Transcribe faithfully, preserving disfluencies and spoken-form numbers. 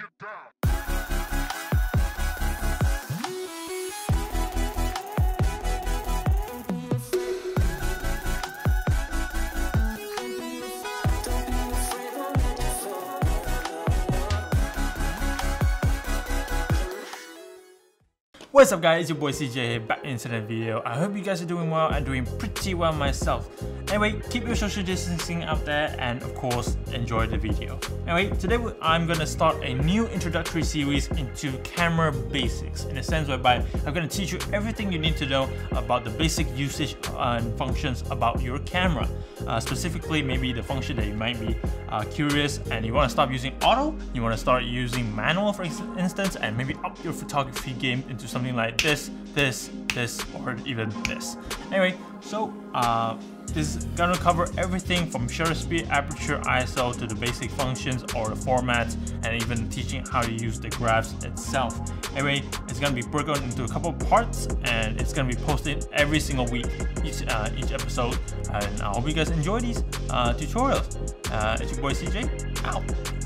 you down. What's up guys, your boy C J here, back into the video. I hope you guys are doing well and doing pretty well myself. Anyway, keep your social distancing up there and of course, enjoy the video. Anyway, today I'm gonna start a new introductory series into camera basics, in a sense whereby I'm gonna teach you everything you need to know about the basic usage and functions about your camera. Uh, specifically, maybe the function that you might be uh, curious and you wanna stop using auto, you wanna start using manual for instance, and maybe up your photography game into something like this, this, this, or even this. Anyway, so uh, this is gonna cover everything from shutter speed, aperture, I S O to the basic functions or the formats, and even teaching how to use the graphs itself. Anyway, it's gonna be broken into a couple parts, and it's gonna be posted every single week, each uh, each episode. And I hope you guys enjoy these uh, tutorials. Uh, it's your boy C J. Out.